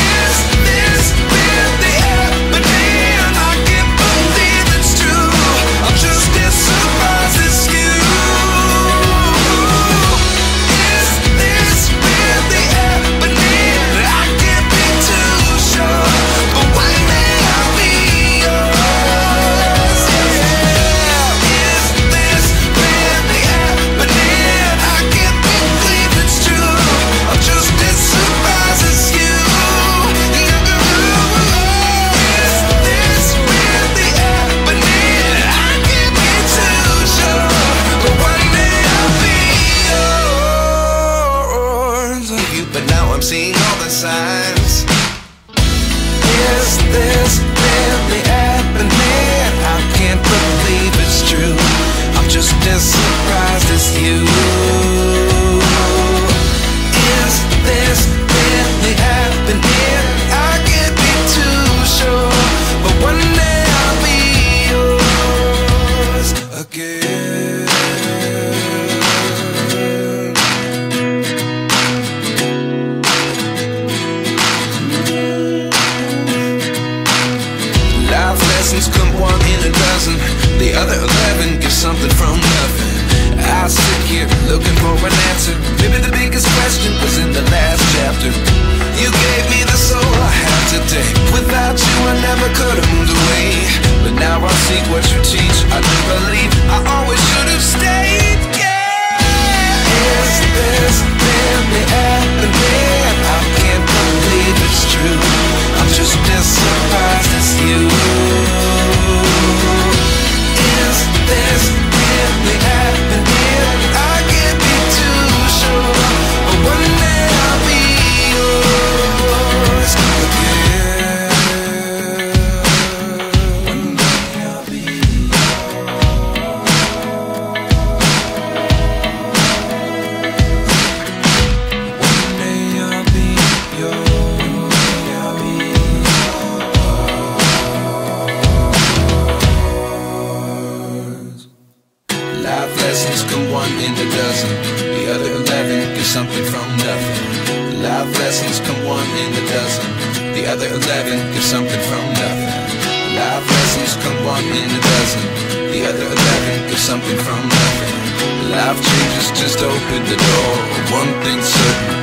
lessons come one in a dozen, the other 11 give something from nothing. Life changes, just open the door. One thing's certain, I'll always be yours. Is this really happening? I can't believe it's true. I'm just as surprised as you. Seeing all the signs. Is this really happening? I can't believe it's true. I'm just as surprised as you. Is this really happening? I can't be too sure, but one day I'll be yours again. Come one in a dozen, the other 11 give something from nothing. I sit here looking for an answer. Maybe the biggest question was in the last chapter. You gave me the soul I have today. Without you I never could have moved away, but now I see what you teach. I do believe I always should have stayed, yeah. Is this really happening? I can't believe it's true. I'm just as surprised as you. Is this really happening? I can't be too sure, but one day I'll be yours again. One day I'll be yours. One day I'll be yours. Lessons come one in a dozen, the other 11 give something from nothing. Life lessons come one in a dozen, the other 11 give something from nothing. Life lessons come one in a dozen, the other 11 give something from nothing. Life changes, just open the door. One thing's certain.